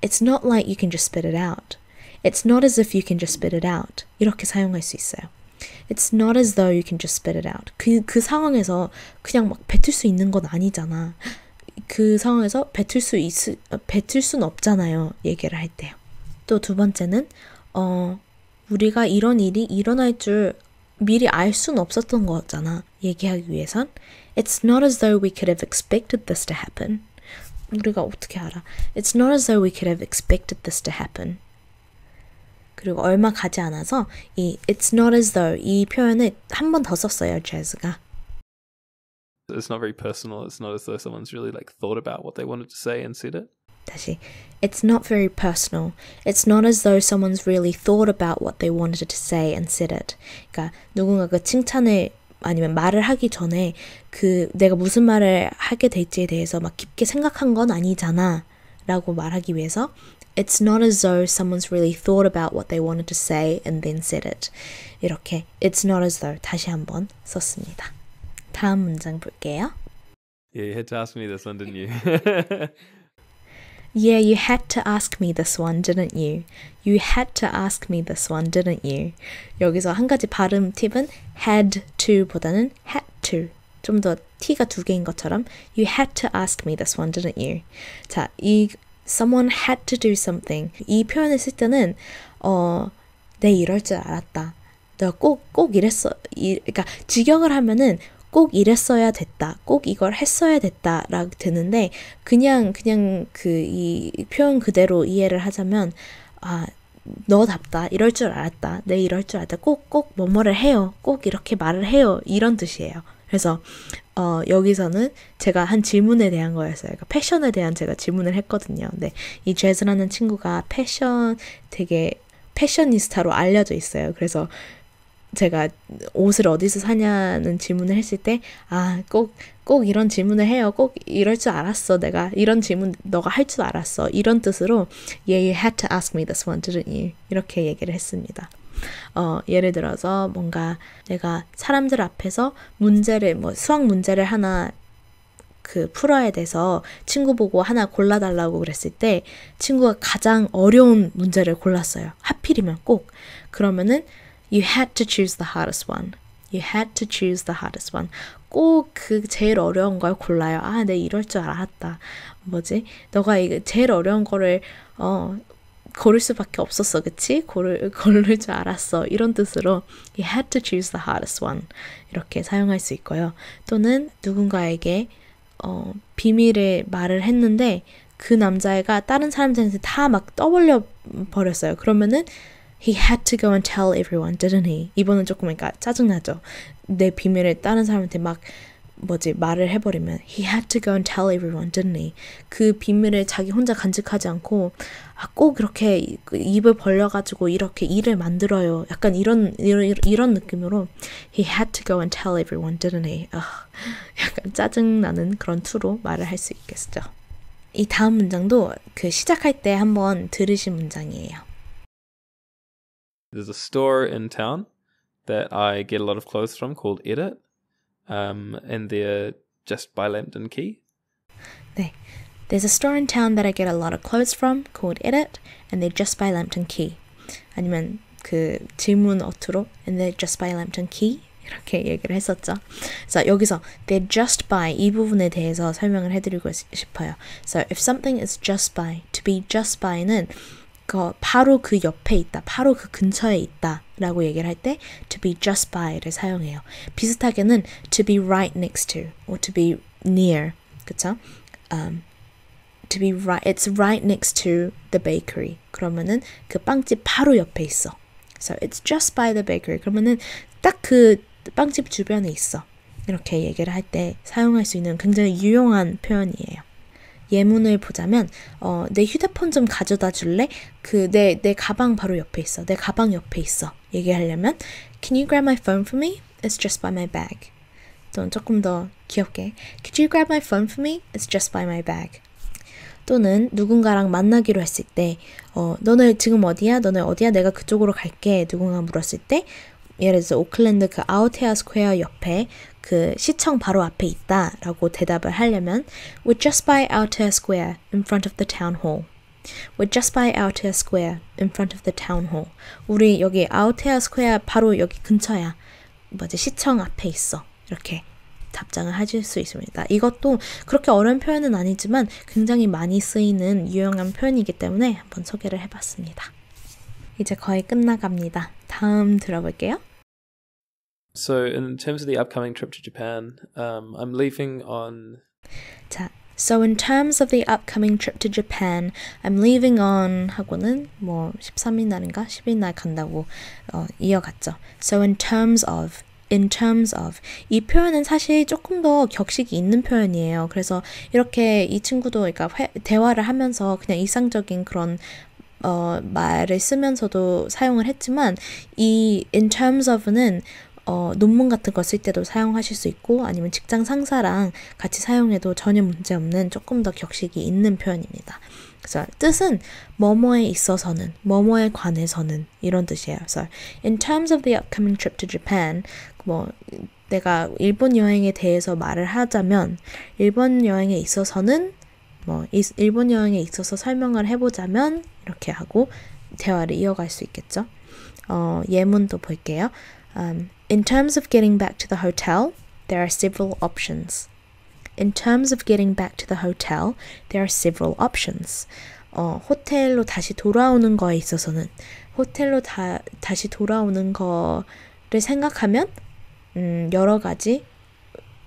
It's not like you can just spit it out. It's not as if you can just spit it out. 이렇게 사용할 수 있어요. It's not as though you can just spit it out. 그, 그 상황에서 그냥 막 뱉을 수 있는 건 아니잖아. 그 상황에서 뱉을 수 있, 뱉을 순 없잖아요. 얘기를 할 때요. 또 두 번째는 어, 우리가 이런 일이 일어날 줄 미리 알 순 없었던 거였잖아. 얘기하기 위해선. It's not as though we could have expected this to happen. 우리가 어떻게 알아? It's not as though we could have expected this to happen. 그리고 얼마 가지 않아서 이 It's not as though 이 표현을 한 번 더 썼어요, Jazz가. It's not very personal. It's not as though someone's really like thought about what they wanted to say and said it. 다시 It's not very personal. It's not as though someone's really thought about what they wanted to say and said it. 그러니까 누군가가 칭찬을 아니면 말을 하기 전에 그 내가 무슨 말을 하게 될지에 대해서 막 깊게 생각한 건 아니잖아 라고 말하기 위해서 It's not as though someone's really thought about what they wanted to say and then said it. 이렇게 It's not as though 다시 한번 썼습니다. 다음 문장 볼게요. Yeah, you had to ask me this one, didn't you? Yeah, you had to ask me this one, didn't you? You had to ask me this one, didn't you? 여기서 한 가지 발음 팁은 had to 보다는 had to. 좀 더 t가 두 개인 것처럼 You had to ask me this one, didn't you? 자, 이 someone had to do something. 이 표현을 쓸 때는 어, 내 이럴 줄 알았다. 내가 꼭, 꼭 이랬어. 이, 그러니까 직역을 하면은 꼭 이랬어야 됐다. 꼭 이걸 했어야 됐다. 라고 되는데 그냥 그냥 그 이 표현 그대로 이해를 하자면 아, 너답다. 이럴 줄 알았다. 내 이럴 줄 알았다. 꼭 꼭 뭐뭐를 해요. 꼭 이렇게 말을 해요. 이런 뜻이에요. 그래서 어, 여기서는 제가 한 질문에 대한 거였어요. 그러니까 패션에 대한 제가 질문을 했거든요. 근데 이 재즈라는 친구가 패션 되게 패셔니스타로 알려져 있어요. 그래서 제가 옷을 어디서 사냐는 질문을 했을 때 아, 꼭, 꼭 이런 질문을 해요. 꼭 이럴 줄 알았어. 내가 이런 질문 너가 할 줄 알았어. 이런 뜻으로 Yeah, you had to ask me this one, didn't you? 이렇게 얘기를 했습니다. 어, 예를 들어서 뭔가 내가 사람들 앞에서 문제를 뭐 수학 문제를 하나 그 풀어야 돼서 친구 보고 하나 골라달라고 그랬을 때 친구가 가장 어려운 문제를 골랐어요. 하필이면 꼭. 그러면은 You had to choose the hardest one. You had to choose the hardest one. 꼭 그 제일 어려운 걸 골라요. 아, 내 이럴 줄 알았다. 뭐지? 너가 이거 제일 어려운 거를 어, 고를 수밖에 없었어, 그치? 고를, 고를 줄 알았어. 이런 뜻으로 You had to choose the hardest one. 이렇게 사용할 수 있고요. 또는 누군가에게 어, 비밀을 말을 했는데 그 남자애가 다른 사람들한테 다 막 떠벌려 버렸어요. 그러면은 He had to go and tell everyone, didn't he? 이번은 조금 그러니까 짜증나죠. 내 비밀을 다른 사람한테 막 뭐지 말을 해버리면 He had to go and tell everyone, didn't he? 그 비밀을 자기 혼자 간직하지 않고 아, 꼭 이렇게 입을 벌려가지고 이렇게 일을 만들어요. 약간 이런, 이런, 이런 느낌으로 He had to go and tell everyone, didn't he? 아, 약간 짜증나는 그런 투로 말을 할 수 있겠죠. 이 다음 문장도 그 시작할 때 한번 들으신 문장이에요. There's a store in town that I get a lot of clothes from called Edit, um, and they're just by Lambton Quay. 네, there's a store in town that I get a lot of clothes from called Edit, and they're just by Lambton Quay. 아니면 그 질문 어투로 and they're just by Lambton Quay 이렇게 얘기를 했었죠. 그래서 여기서 they're just by 이 부분에 대해서 설명을 해드리고 싶어요. So if something is just by, to be just by는 그 바로 그 옆에 있다, 바로 그 근처에 있다 라고 얘기를 할 때 to be just by를 사용해요. 비슷하게는 to be right next to or to be near, 그쵸? Um, to be right, it's right next to the bakery. 그러면은 그 빵집 바로 옆에 있어. So it's just by the bakery. 그러면은 딱 그 빵집 주변에 있어. 이렇게 얘기를 할 때 사용할 수 있는 굉장히 유용한 표현이에요. 예문을 보자면 어, 내 휴대폰 좀 가져다 줄래? 그 내 내 가방 바로 옆에 있어. 내 가방 옆에 있어. 얘기하려면 Can you grab my phone for me? It's just by my bag. 또는 조금 더 귀엽게 Could you grab my phone for me? It's just by my bag. 또는 누군가랑 만나기로 했을 때 어, 너네 지금 어디야? 너네 어디야? 내가 그쪽으로 갈게. 누군가 물었을 때 예를 들어서 오클랜드 그 아오테아 스퀘어 옆에 그 시청 바로 앞에 있다 라고 대답을 하려면 We're just by Aotea Square in front of the town hall. We're just by Aotea Square in front of the town hall. 우리 여기 아오테아 스퀘어 바로 여기 근처야. 뭐지? 시청 앞에 있어. 이렇게 답장을 하실 수 있습니다. 이것도 그렇게 어려운 표현은 아니지만 굉장히 많이 쓰이는 유용한 표현이기 때문에 한번 소개를 해봤습니다. 이제 거의 끝나갑니다. 다음 들어볼게요. So in terms of the upcoming trip to Japan, um, I'm leaving on... 자, so in terms of the upcoming trip to Japan, I'm leaving on 하고는 뭐 십삼 일 날인가 십일 날 간다고 어, 이어갔죠. So in terms of, in terms of 이 표현은 사실 조금 더 격식이 있는 표현이에요. 그래서 이렇게 이 친구도 그러니까 회, 대화를 하면서 그냥 일상적인 그런 어, 말을 쓰면서도 사용을 했지만 이 in terms of는 어, 논문 같은 거 쓸 때도 사용하실 수 있고 아니면 직장 상사랑 같이 사용해도 전혀 문제없는 조금 더 격식이 있는 표현입니다. 그래서 뜻은 뭐뭐에 있어서는, 뭐뭐에 관해서는 이런 뜻이에요. 그래서 in terms of the upcoming trip to Japan, 뭐 내가 일본 여행에 대해서 말을 하자면 일본 여행에 있어서는 뭐 일본 여행에 있어서 설명을 해보자면 이렇게 하고 대화를 이어갈 수 있겠죠. 어, 예문도 볼게요. Um, in terms of getting back to the hotel, there are several options. In terms of getting back to the hotel, there are several options. 어, 호텔로 다시 돌아오는 거에 있어서는 호텔로 다, 다시 돌아오는 거를 생각하면 음, 여러 가지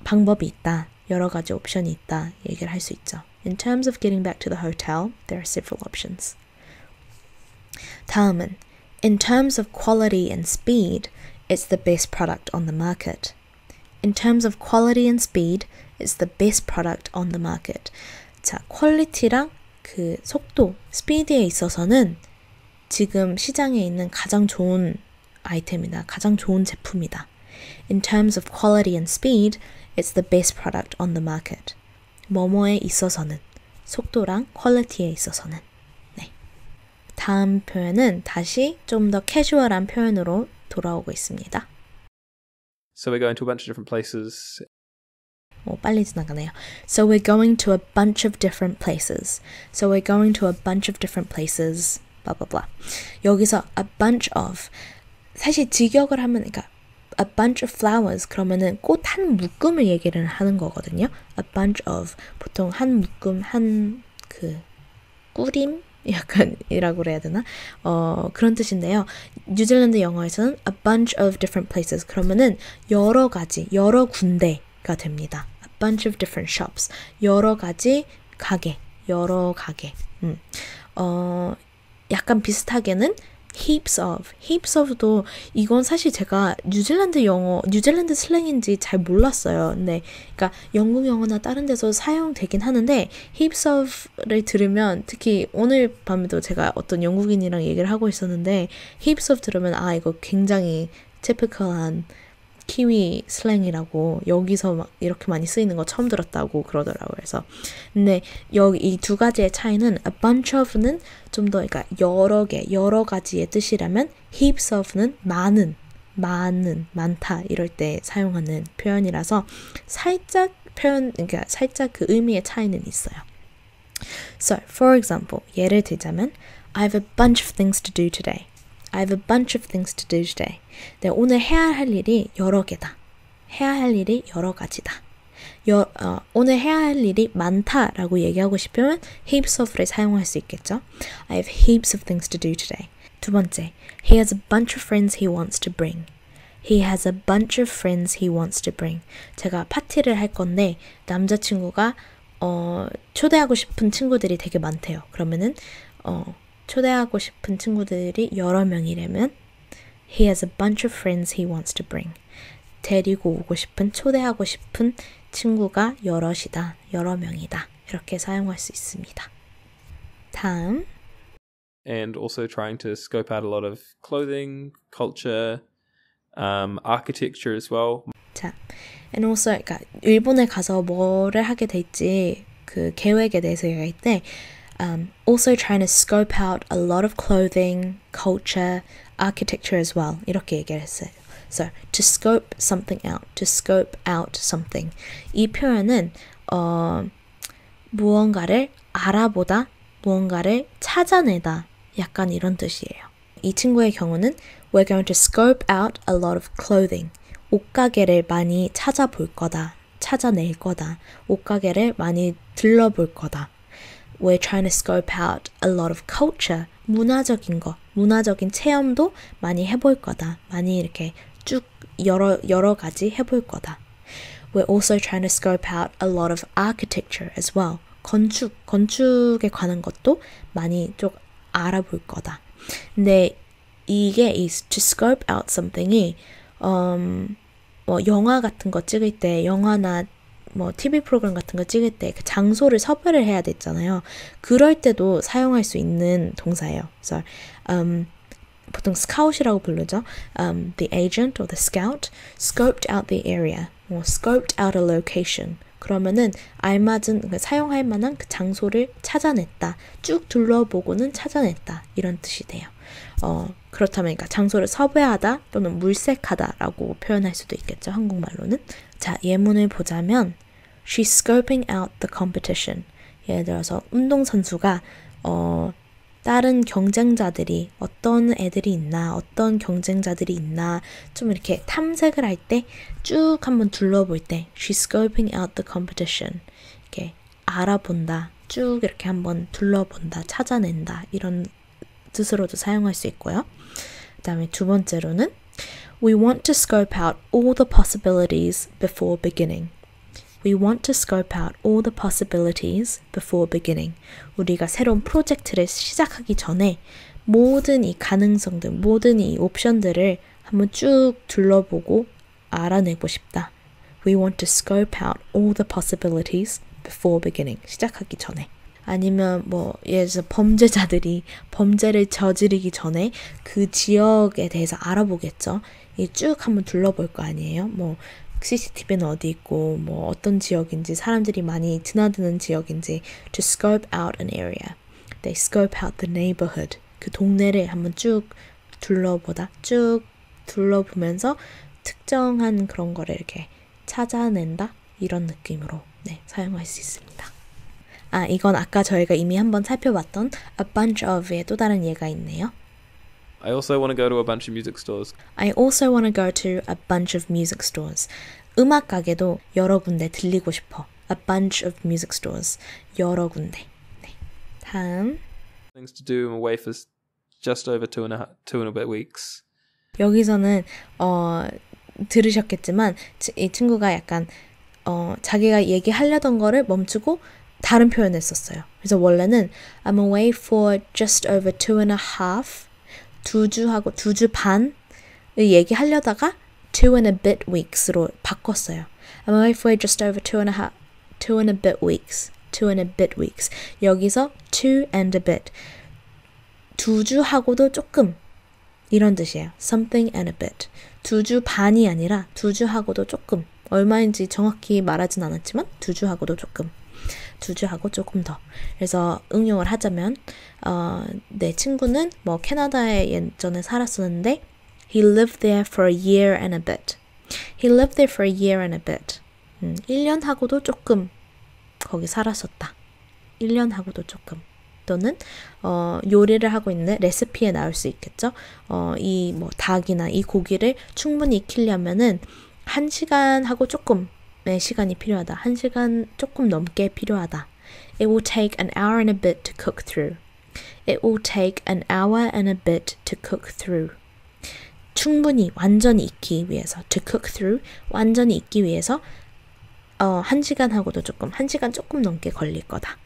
방법이 있다. 여러 가지 옵션이 있다. 얘기를 할 수 있죠. In terms of getting back to the hotel, there are several options. 다음은 In terms of quality and speed, it's the best product on the market. In terms of quality and speed, it's the best product on the market. 자, 퀄리티랑 그 속도, 스피드에 있어서는 지금 시장에 있는 가장 좋은 아이템이다. 가장 좋은 제품이다. In terms of quality and speed, it's the best product on the market. 뭐뭐에 있어서는, 속도랑 퀄리티에 있어서는. 네. 다음 표현은 다시 좀 더 캐주얼한 표현으로 돌아오고 있습니다. So we're going to a bunch of different places. 오, 빨리 지나가네요. So we're going to a bunch of different places. So we're going to a bunch of different places. blah blah blah. 여기서 a bunch of 사실 직역을 하면 그러니까 a bunch of flowers 그러면은 꽃 한 묶음을 얘기를 하는 거거든요. a bunch of 보통 한 묶음 한 그 꾸림 약간 이라고 해야 되나? 어, 그런 뜻인데요. 뉴질랜드 영어에서는 a bunch of different places 그러면은 여러 가지, 여러 군데가 됩니다. a bunch of different shops 여러 가지 가게, 여러 가게 음. 어, 약간 비슷하게는 heaps of, heaps of도 이건 사실 제가 뉴질랜드 영어, 뉴질랜드 슬랭인지 잘 몰랐어요. 근데 그러니까 영국 영어나 다른 데서 사용되긴 하는데 heaps of를 들으면 특히 오늘 밤에도 제가 어떤 영국인이랑 얘기를 하고 있었는데 heaps of 들으면 아 이거 굉장히 typical한 키위 슬랭이라고 여기서 막 이렇게 많이 쓰이는 거 처음 들었다고 그러더라고요. 그래서 근데 여기 이 두 가지의 차이는 a bunch of는 좀 더 그러니까 여러 개, 여러 가지의 뜻이라면 heaps of는 많은, 많은, 많다 이럴 때 사용하는 표현이라서 살짝 표현 그러니까 살짝 그 의미의 차이는 있어요. So, for example, 예를 들자면 I have a bunch of things to do today. I have a bunch of things to do today. 네, 오늘 해야 할 일이 여러 개다. 해야 할 일이 여러 가지다. 여, 어, 오늘 해야 할 일이 많다라고 얘기하고 싶으면 heaps of를 사용할 수 있겠죠. I have heaps of things to do today. 두 번째, He has a bunch of friends he wants to bring. He has a bunch of friends he wants to bring. 제가 파티를 할 건데 남자친구가 어, 초대하고 싶은 친구들이 되게 많대요. 그러면은 어, 초대하고 싶은 친구들이 여러 명이라면 He has a bunch of friends he wants to bring. 데리고 오고 싶은, 초대하고 싶은 친구가 여럿이다, 여러 명이다. 이렇게 사용할 수 있습니다. 다음 And also trying to scope out a lot of clothing, culture, um, architecture as well. 자, and also 그러니까 일본에 가서 뭐를 하게 될지 그 계획에 대해서 얘기할 때 Um, also trying to scope out a lot of clothing, culture, architecture as well. 이렇게 얘기를 했어요. So, to scope something out, to scope out something. 이 표현은 어, 무언가를 알아보다, 무언가를 찾아내다, 약간 이런 뜻이에요. 이 친구의 경우는 We're going to scope out a lot of clothing. 옷가게를 많이 찾아볼 거다, 찾아낼 거다, 옷가게를 많이 들러볼 거다. we're trying to scope out a lot of culture, 문화적인 거, 문화적인 체험도 많이 해볼 거다. 많이 이렇게 쭉 여러, 여러 가지 해볼 거다. We're also trying to scope out a lot of architecture as well. 건축, 건축에 관한 것도 많이 좀 알아볼 거다. 근데 이게 is to scope out something이 um, 뭐 영화 같은 거 찍을 때 영화나 뭐 티비 프로그램 같은 거 찍을 때 그 장소를 섭외를 해야 되잖아요. 그럴 때도 사용할 수 있는 동사예요. So, um, 보통 스카웃이라고 부르죠. Um, the agent or the scout scoped out the area, or scoped out a location. 그러면은 알맞은 그러니까 사용할 만한 그 장소를 찾아냈다. 쭉 둘러보고는 찾아냈다. 이런 뜻이 돼요. 어, 그렇다면 그러니까 장소를 섭외하다 또는 물색하다라고 표현할 수도 있겠죠. 한국말로는. 자, 예문을 보자면 She's scoping out the competition. 예를 들어서 운동선수가 어, 다른 경쟁자들이 어떤 애들이 있나, 어떤 경쟁자들이 있나 좀 이렇게 탐색을 할 때 쭉 한번 둘러볼 때 She's scoping out the competition. 이렇게 알아본다, 쭉 이렇게 한번 둘러본다, 찾아낸다 이런 뜻으로도 사용할 수 있고요. 그 다음에 두 번째로는 We want to scope out all the possibilities before beginning. We want to scope out all the possibilities before beginning. 우리가 새로운 프로젝트를 시작하기 전에 모든 이 가능성들, 모든 이 옵션들을 한번 쭉 둘러보고 알아내고 싶다. We want to scope out all the possibilities before beginning. 시작하기 전에. 아니면 뭐 예를 들어 범죄자들이 범죄를 저지르기 전에 그 지역에 대해서 알아보겠죠. 이 쭉 한번 둘러볼 거 아니에요. 뭐 씨씨티비는 어디 있고 뭐 어떤 지역인지 사람들이 많이 드나드는 지역인지 to scope out an area. They scope out the neighborhood. 그 동네를 한번 쭉 둘러보다 쭉 둘러보면서 특정한 그런 거를 이렇게 찾아낸다 이런 느낌으로 네, 사용할 수 있습니다. 아, 이건 아까 저희가 이미 한번 살펴봤던 a bunch of의 또 다른 예가 있네요. I also want to go to a bunch of music stores. I also want to go to a bunch of music stores. 음악 가게도 여러 군데 들리고 싶어. A bunch of music stores. 여러 군데. 네. 다음. Things to do. I'm away for just over two and a two and a bit weeks. 여기서는 어 들으셨겠지만 이 친구가 약간 어 자기가 얘기하려던 거를 멈추고 다른 표현을 썼어요. 그래서 원래는 I'm away for just over two and a half. 두 주하고 두 주 반을 얘기하려다가 two and a bit weeks로 바꿨어요. I'm away for just over two and a half, two and a bit weeks, two and a bit weeks. 여기서 two and a bit, 두 주하고도 조금 이런 뜻이에요. Something and a bit. 두 주 반이 아니라 두 주하고도 조금. 얼마인지 정확히 말하진 않았지만 두 주하고도 조금. 두 주하고 조금 더. 그래서 응용을 하자면 어, 내 친구는 뭐 캐나다에 예전에 살았었는데 He lived there for a year and a bit. He lived there for a year and a bit. 음, 일 년하고도 조금 거기 살았었다. 일 년하고도 조금. 또는 어, 요리를 하고 있는데 레시피에 나올 수 있겠죠. 어, 이 뭐 닭이나 이 고기를 충분히 익히려면은 한 시간하고 조금 시간이 필요하다. 한 시간 조금 넘게 필요하다. It will take an hour and a bit to cook through. It will take an hour and a bit to cook through. 충분히 완전히 익기 위해서 to cook through 완전히 익기 위해서 어, 한 시간하고도 조금 한 시간 조금 넘게 걸릴 거다.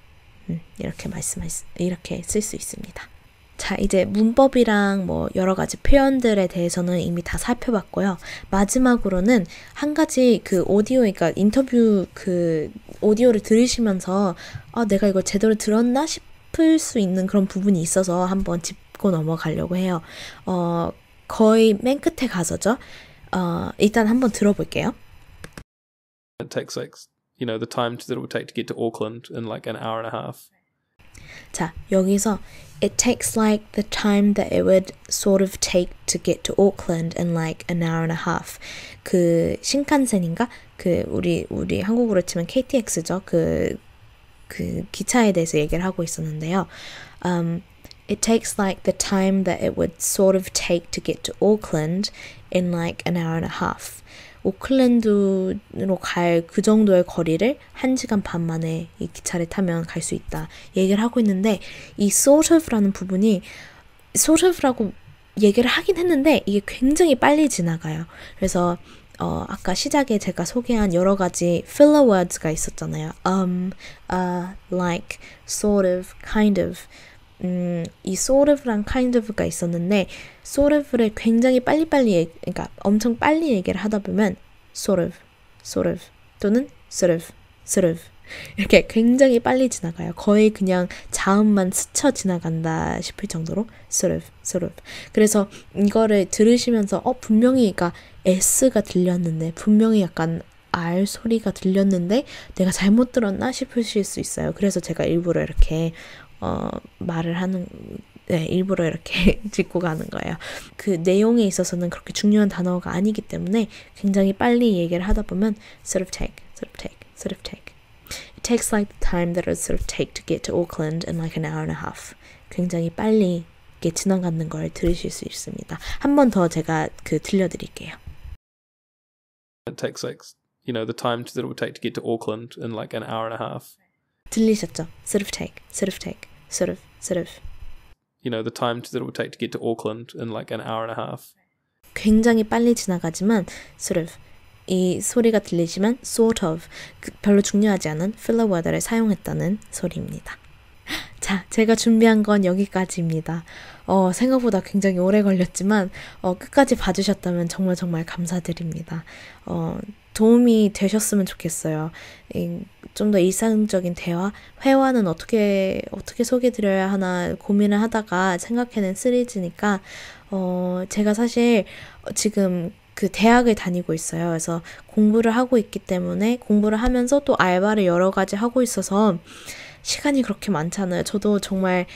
음, 이렇게 말씀하 이렇게 쓸 수 있습니다. 자, 이제 문법이랑 뭐 여러 가지 표현들에 대해서는 이미 다 살펴봤고요. 마지막으로는 한 가지 그 오디오, 그러니까 인터뷰 그 오디오를 들으시면서 아, 내가 이걸 제대로 들었나 싶을 수 있는 그런 부분이 있어서 한번 짚고 넘어가려고 해요. 어, 거의 맨 끝에 가서죠. 어, 일단 한번 들어볼게요. It takes like, you know, the time that it would take to get to Auckland in like an hour and a half. 자, 여기서 It takes like the time that it would sort of take to get to Auckland in like an hour and a half. 그 신칸센인가? 그 우리 우리 한국으로 치면 케이티엑스죠. 그 그 기차에 대해서 얘기를 하고 있었는데요. Um, it takes like the time that it would sort of take to get to Auckland in like an hour and a half. 오클랜드로 갈 그 정도의 거리를 한 시간 반 만에 이 기차를 타면 갈 수 있다 얘기를 하고 있는데 이 sort of라는 부분이 sort of라고 얘기를 하긴 했는데 이게 굉장히 빨리 지나가요. 그래서 어, 아까 시작에 제가 소개한 여러 가지 filler words가 있었잖아요. um, uh, like, sort of, kind of. 음, 이 sort of랑 kind of가 있었는데 sort of를 굉장히 빨리빨리, 그러니까 엄청 빨리 얘기를 하다 보면 sort of, sort of 또는 sort of, sort of 이렇게 굉장히 빨리 지나가요. 거의 그냥 자음만 스쳐 지나간다 싶을 정도로 sort of, sort of. 그래서 이거를 들으시면서 어 분명히 그러니까 S가 들렸는데 분명히 약간 R 소리가 들렸는데 내가 잘못 들었나 싶으실 수 있어요. 그래서 제가 일부러 이렇게 어, 말을 하는 네, 일부러 이렇게 짚고 가는 거예요. 그 내용에 있어서는 그렇게 중요한 단어가 아니기 때문에 굉장히 빨리 얘기를 하다 보면 sort of take, sort of take, sort of take. It takes like the time that it sort of take to get to Auckland in like an hour and a half. 굉장히 빨리 이렇게 지나가는 걸 들으실 수 있습니다. 한 번 더 제가 그 들려드릴게요. It takes like, you know, the time that it would take to get to Auckland in like an hour and a half. 들리셨죠? Sort of take, sort of take, sort of, sort of. You know, the time that it would take to get to Auckland in like an hour and a half. 굉장히 빨리 지나가지만 sort of 이 소리가 들리지만 sort of 별로 중요하지 않은 filler word를 사용했다는 소리입니다. 자, 제가 준비한 건 여기까지입니다. 어, 생각보다 굉장히 오래 걸렸지만 어, 끝까지 봐주셨다면 정말 정말 감사드립니다. 어, 도움이 되셨으면 좋겠어요. 좀 더 일상적인 대화, 회화는 어떻게 어떻게 소개드려야 하나 고민을 하다가 생각해낸 시리즈니까 어, 제가 사실 지금 그 대학을 다니고 있어요. 그래서 공부를 하고 있기 때문에 공부를 하면서 또 알바를 여러 가지 하고 있어서 시간이 그렇게 많잖아요. 저도 정말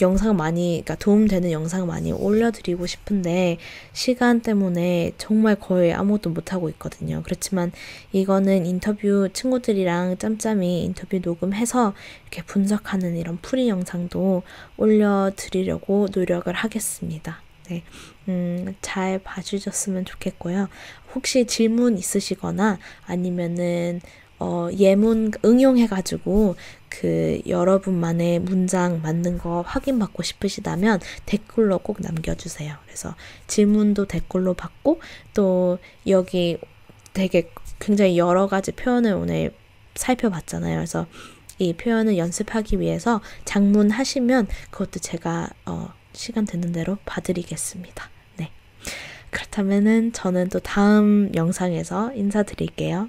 영상 많이, 그러니까 도움되는 영상 많이 올려드리고 싶은데 시간 때문에 정말 거의 아무것도 못하고 있거든요. 그렇지만 이거는 인터뷰 친구들이랑 짬짬이 인터뷰 녹음해서 이렇게 분석하는 이런 프리 영상도 올려드리려고 노력을 하겠습니다. 네, 음, 잘 봐주셨으면 좋겠고요. 혹시 질문 있으시거나 아니면은 어, 예문 응용해가지고 그 여러분만의 문장 만든 거 확인받고 싶으시다면 댓글로 꼭 남겨주세요. 그래서 질문도 댓글로 받고 또 여기 되게 굉장히 여러 가지 표현을 오늘 살펴봤잖아요. 그래서 이 표현을 연습하기 위해서 작문 하시면 그것도 제가 어, 시간 되는 대로 봐드리겠습니다. 네. 그렇다면은 저는 또 다음 영상에서 인사드릴게요.